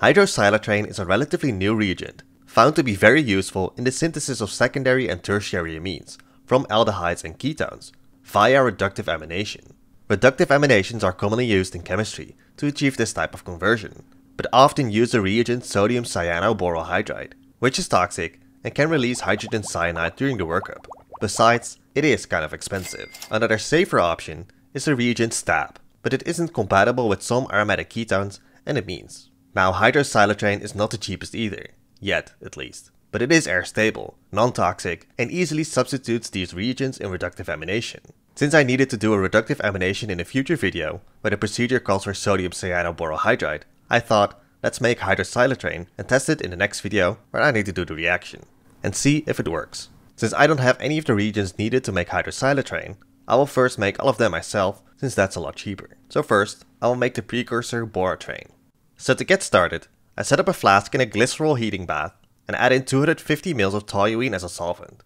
Hydrosilatrane is a relatively new reagent, found to be very useful in the synthesis of secondary and tertiary amines from aldehydes and ketones via reductive amination. Reductive aminations are commonly used in chemistry to achieve this type of conversion, but often use the reagent sodium cyanoborylhydride, which is toxic and can release hydrogen cyanide during the workup. Besides, it is kind of expensive. Another safer option is the reagent STAB, but it isn't compatible with some aromatic ketones and amines. Now, hydrosilatrane is not the cheapest either, yet at least, but it is air-stable, non-toxic, and easily substitutes these reagents in reductive amination. Since I needed to do a reductive amination in a future video, where the procedure calls for sodium cyanoborylhydride, I thought, let's make hydrosilatrane and test it in the next video where I need to do the reaction, and see if it works. Since I don't have any of the reagents needed to make hydrosilatrane, I will first make all of them myself, since that's a lot cheaper. So first, I will make the precursor boratrane. So to get started, I set up a flask in a glycerol heating bath and add in 250 ml of toluene as a solvent.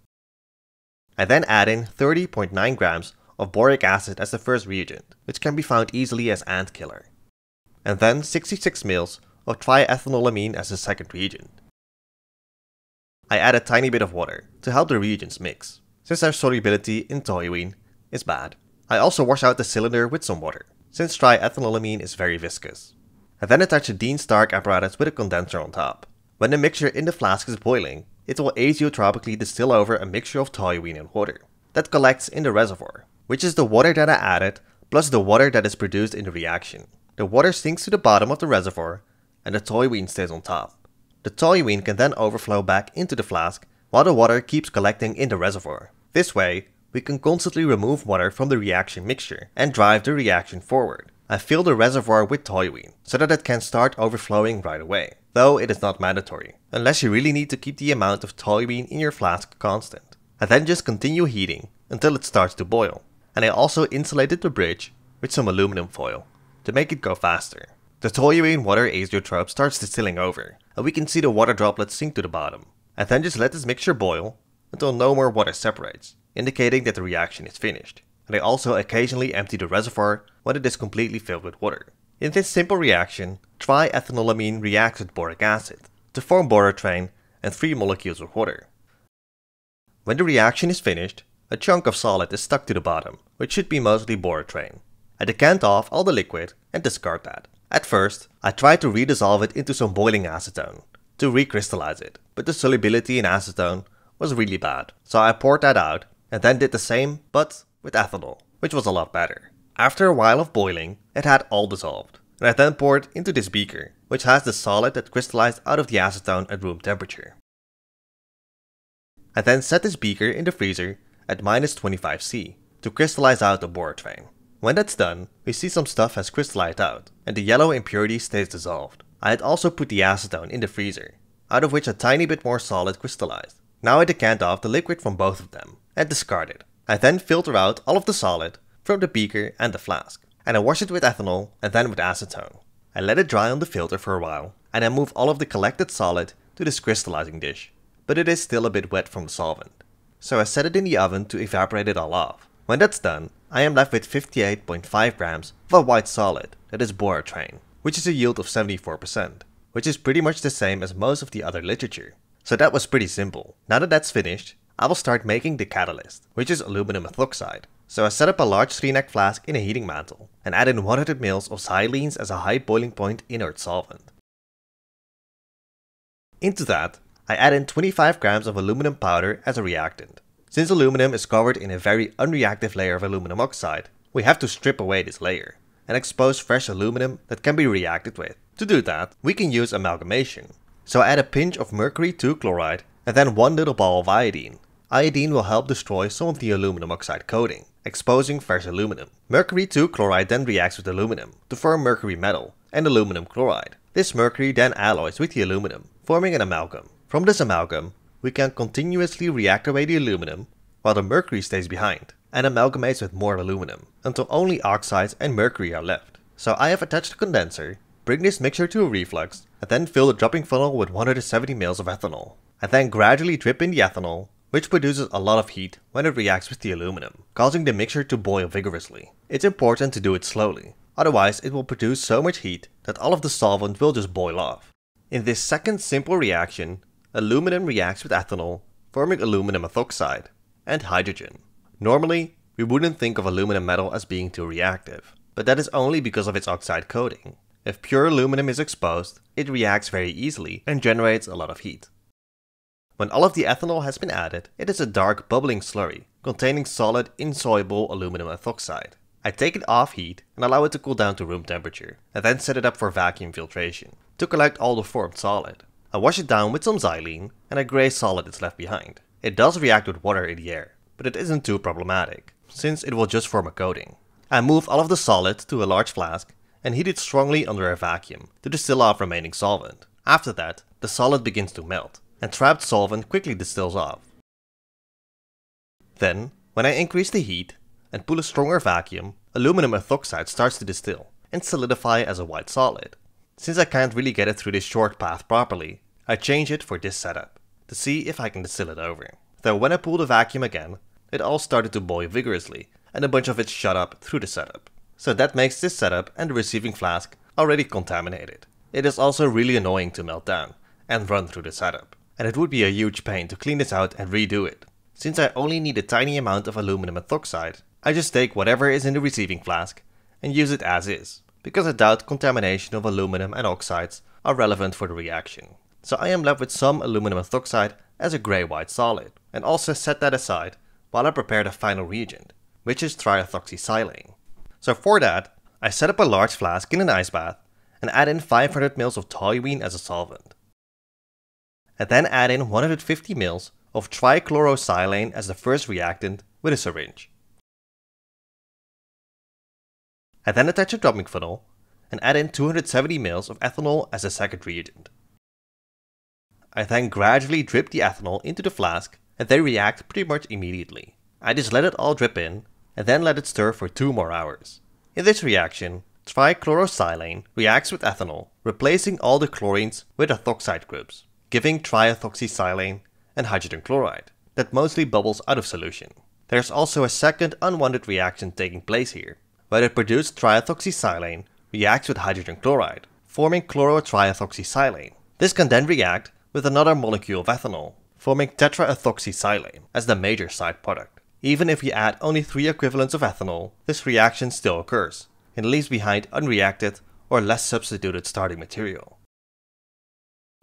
I then add in 30.9 grams of boric acid as the first reagent, which can be found easily as ant killer, and then 66 ml of triethanolamine as the second reagent. I add a tiny bit of water to help the reagents mix, since their solubility in toluene is bad. I also wash out the cylinder with some water, since triethanolamine is very viscous. I then attach a Dean Stark apparatus with a condenser on top. When the mixture in the flask is boiling, it will azeotropically distill over a mixture of toluene and water that collects in the reservoir, which is the water that I added plus the water that is produced in the reaction. The water sinks to the bottom of the reservoir and the toluene stays on top. The toluene can then overflow back into the flask while the water keeps collecting in the reservoir. This way, we can constantly remove water from the reaction mixture and drive the reaction forward. I fill the reservoir with toluene so that it can start overflowing right away, though it is not mandatory, unless you really need to keep the amount of toluene in your flask constant. I then just continue heating until it starts to boil, and I also insulated the bridge with some aluminum foil to make it go faster. The toluene water azeotrope starts distilling over, and we can see the water droplets sink to the bottom. I then just let this mixture boil until no more water separates, indicating that the reaction is finished. And I also occasionally empty the reservoir when it is completely filled with water. In this simple reaction, triethanolamine reacts with boric acid to form boratrane and 3 molecules of water. When the reaction is finished, a chunk of solid is stuck to the bottom, which should be mostly boratrane. I decant off all the liquid and discard that. At first, I tried to redissolve it into some boiling acetone to recrystallize it, but the solubility in acetone was really bad, so I poured that out and then did the same, but with ethanol, which was a lot better. After a while of boiling, it had all dissolved, and I then poured into this beaker, which has the solid that crystallized out of the acetone at room temperature. I then set this beaker in the freezer at -25°C to crystallize out the boratrane. When that's done, we see some stuff has crystallized out, and the yellow impurity stays dissolved. I had also put the acetone in the freezer, out of which a tiny bit more solid crystallized. Now I decant off the liquid from both of them, and discard it. I then filter out all of the solid from the beaker and the flask, and I wash it with ethanol and then with acetone. I let it dry on the filter for a while, and I move all of the collected solid to this crystallizing dish, but it is still a bit wet from the solvent. So I set it in the oven to evaporate it all off. When that's done, I am left with 58.5 grams of a white solid that is boratrane, which is a yield of 74%, which is pretty much the same as most of the other literature. So that was pretty simple. Now that that's finished, I will start making the catalyst, which is aluminum ethoxide. So I set up a large 3-neck flask in a heating mantle and add in 100 ml of xylenes as a high boiling point inert solvent. Into that, I add in 25 grams of aluminum powder as a reactant. Since aluminum is covered in a very unreactive layer of aluminum oxide, we have to strip away this layer and expose fresh aluminum that can be reacted with. To do that, we can use amalgamation. So I add a pinch of mercury(II) chloride and then 1 little ball of iodine. Iodine will help destroy some of the aluminum oxide coating, exposing fresh aluminum. Mercury(II) chloride then reacts with aluminum to form mercury metal and aluminum chloride. This mercury then alloys with the aluminum, forming an amalgam. From this amalgam, we can continuously react away the aluminum while the mercury stays behind and amalgamates with more aluminum until only oxides and mercury are left. So I have attached a condenser, bring this mixture to a reflux, and then fill the dropping funnel with 170 ml of ethanol. I then gradually drip in the ethanol, which produces a lot of heat when it reacts with the aluminum, causing the mixture to boil vigorously. It's important to do it slowly, otherwise it will produce so much heat that all of the solvent will just boil off. In this second simple reaction, aluminum reacts with ethanol, forming aluminum ethoxide and hydrogen. Normally, we wouldn't think of aluminum metal as being too reactive, but that is only because of its oxide coating. If pure aluminum is exposed, it reacts very easily and generates a lot of heat. When all of the ethanol has been added, it is a dark bubbling slurry containing solid, insoluble aluminum ethoxide. I take it off heat and allow it to cool down to room temperature, and then set it up for vacuum filtration to collect all the formed solid. I wash it down with some xylene and a grey solid is left behind. It does react with water in the air, but it isn't too problematic, since it will just form a coating. I move all of the solid to a large flask and heat it strongly under a vacuum to distill off remaining solvent. After that, the solid begins to melt, and trapped solvent quickly distills off. Then, when I increase the heat and pull a stronger vacuum, aluminum ethoxide starts to distill and solidify as a white solid. Since I can't really get it through this short path properly, I change it for this setup to see if I can distill it over. Though when I pull the vacuum again, it all started to boil vigorously and a bunch of it shut up through the setup. So that makes this setup and the receiving flask already contaminated. It is also really annoying to melt down and run through the setup, and it would be a huge pain to clean this out and redo it. Since I only need a tiny amount of aluminum ethoxide, I just take whatever is in the receiving flask and use it as is, because I doubt contamination of aluminum and oxides are relevant for the reaction. So I am left with some aluminum ethoxide as a grey-white solid, and also set that aside while I prepare the final reagent, which is triethoxysilane. So for that, I set up a large flask in an ice bath and add in 500 ml of toluene as a solvent. And then add in 150 ml of trichlorosilane as the first reactant with a syringe. I then attach a dropping funnel and add in 270 ml of ethanol as a second reagent. I then gradually drip the ethanol into the flask and they react pretty much immediately. I just let it all drip in and then let it stir for 2 more hours. In this reaction, trichlorosilane reacts with ethanol, replacing all the chlorines with ethoxide groups, giving triethoxysilane and hydrogen chloride that mostly bubbles out of solution. There's also a second unwanted reaction taking place here, where the produced triethoxysilane reacts with hydrogen chloride, forming chlorotriethoxysilane. This can then react with another molecule of ethanol, forming tetraethoxysilane as the major side product. Even if we add only 3 equivalents of ethanol, this reaction still occurs and leaves behind unreacted or less substituted starting material.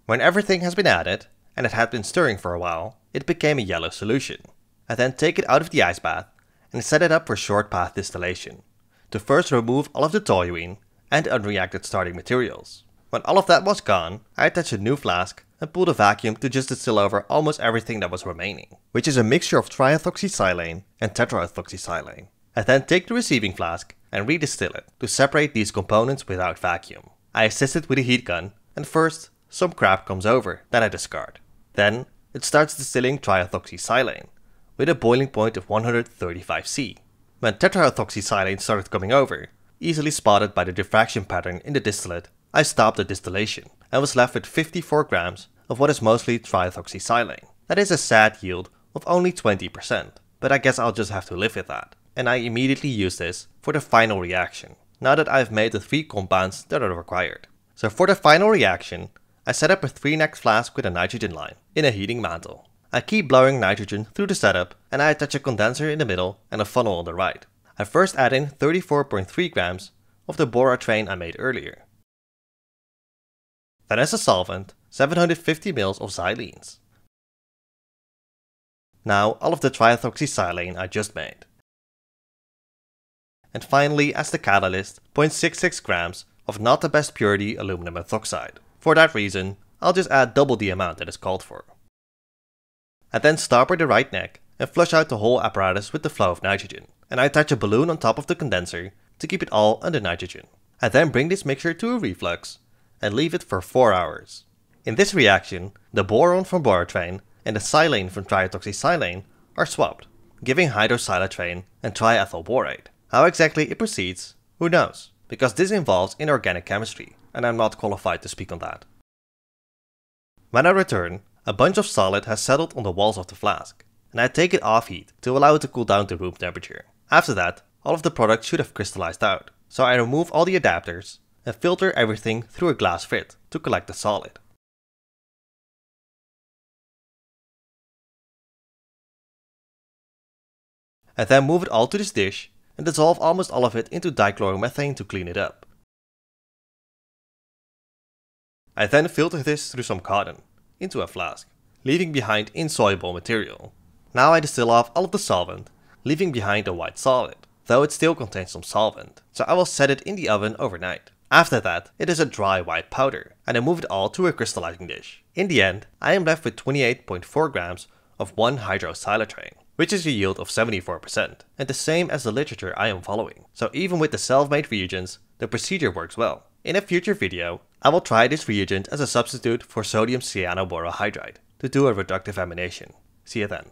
When everything has been added, and it had been stirring for a while, it became a yellow solution. I then take it out of the ice bath and set it up for short path distillation, to first remove all of the toluene and unreacted starting materials. When all of that was gone, I attach a new flask and pull the vacuum to just distill over almost everything that was remaining, which is a mixture of triethoxysilane and tetraethoxysilane. I then take the receiving flask and redistill it to separate these components without vacuum. I assist it with a heat gun, and first, some crap comes over that I discard. Then, it starts distilling triethoxysilane with a boiling point of 135°C. When tetraethoxysilane started coming over, easily spotted by the diffraction pattern in the distillate, I stopped the distillation and was left with 54 grams of what is mostly triethoxysilane. That is a sad yield of only 20%, but I guess I'll just have to live with that. And I immediately use this for the final reaction, now that I've made the 3 compounds that are required. So for the final reaction, I set up a 3-necked flask with a nitrogen line in a heating mantle. I keep blowing nitrogen through the setup and I attach a condenser in the middle and a funnel on the right. I first add in 34.3 grams of the boratrane I made earlier. Then as a solvent, 750 ml of xylenes. Now all of the triethoxysilane I just made. And finally, as the catalyst, 0.66 grams of not the best purity aluminum ethoxide. For that reason, I'll just add double the amount that is called for. I then stopper the right neck and flush out the whole apparatus with the flow of nitrogen, and I attach a balloon on top of the condenser to keep it all under nitrogen. I then bring this mixture to a reflux and leave it for 4 hours. In this reaction, the boron from boratrane and the xylene from triethoxysilane are swapped, giving hydrosilatrane and triethyl borate. How exactly it proceeds, who knows, because this involves inorganic chemistry, and I'm not qualified to speak on that. When I return, a bunch of solid has settled on the walls of the flask, and I take it off heat to allow it to cool down to room temperature. After that, all of the product should have crystallized out, so I remove all the adapters and filter everything through a glass slit to collect the solid. and then move it all to this dish and dissolve almost all of it into dichloromethane to clean it up. I then filter this through some cotton into a flask, leaving behind insoluble material. Now I distill off all of the solvent, leaving behind a white solid, though it still contains some solvent, so I will set it in the oven overnight. After that, it is a dry white powder, and I move it all to a crystallizing dish. In the end, I am left with 28.4 grams of 1-hydrosilatrane, which is a yield of 74%, and the same as the literature I am following. So even with the self-made reagents, the procedure works well. In a future video, I will try this reagent as a substitute for sodium cyanoborhydride to do a reductive amination. See you then.